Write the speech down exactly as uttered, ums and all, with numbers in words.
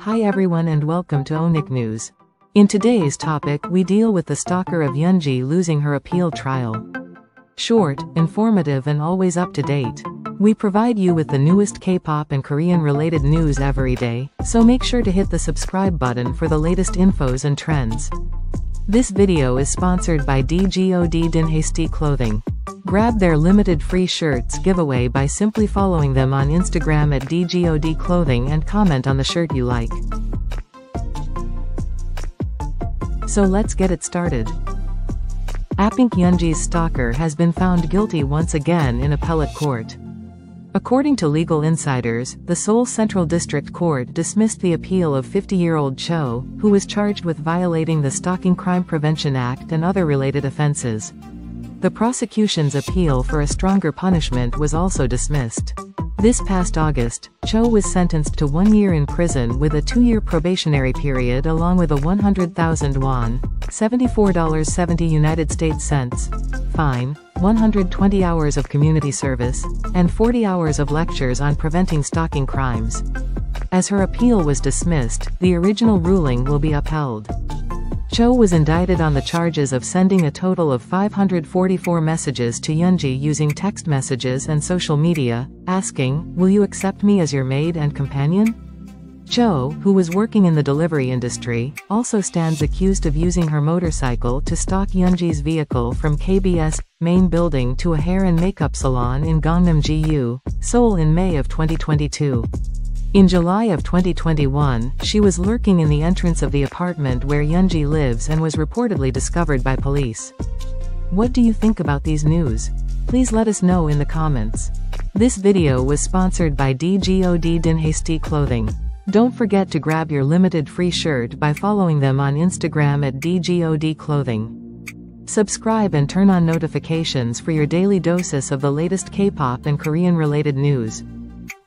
Hi everyone and welcome to Onik News. In today's topic we deal with the stalker of Eunji losing her appeal trial. Short, informative and always up to date. We provide you with the newest K-pop and Korean related news every day, so make sure to hit the subscribe button for the latest infos and trends. This video is sponsored by D G O D Dynasty Clothing. Grab their limited free shirts giveaway by simply following them on Instagram at D G O D Clothing and comment on the shirt you like. So let's get it started. Apink, Eunji's stalker, has been found guilty once again in appellate court. According to legal insiders, the Seoul Central District Court dismissed the appeal of fifty-year-old Cho, who was charged with violating the Stalking Crime Prevention Act and other related offenses. The prosecution's appeal for a stronger punishment was also dismissed. This past August, Cho was sentenced to one year in prison with a two-year probationary period along with a one hundred thousand won, seventy-four dollars and seventy United States cents, fine, one hundred twenty hours of community service, and forty hours of lectures on preventing stalking crimes. As her appeal was dismissed, the original ruling will be upheld. Cho was indicted on the charges of sending a total of five hundred forty-four messages to Eunji using text messages and social media, asking, "Will you accept me as your maid and companion?" Cho, who was working in the delivery industry, also stands accused of using her motorcycle to stalk Eunji's vehicle from K B S main building to a hair and makeup salon in Gangnam G U, Seoul in May of twenty twenty-two. In July of twenty twenty-one, she was lurking in the entrance of the apartment where Eunji lives and was reportedly discovered by police. What do you think about these news? Please let us know in the comments. This video was sponsored by D G O D Dynasty Clothing. Don't forget to grab your limited free shirt by following them on Instagram at D G O D Clothing. Subscribe and turn on notifications for your daily doses of the latest K-pop and Korean related news.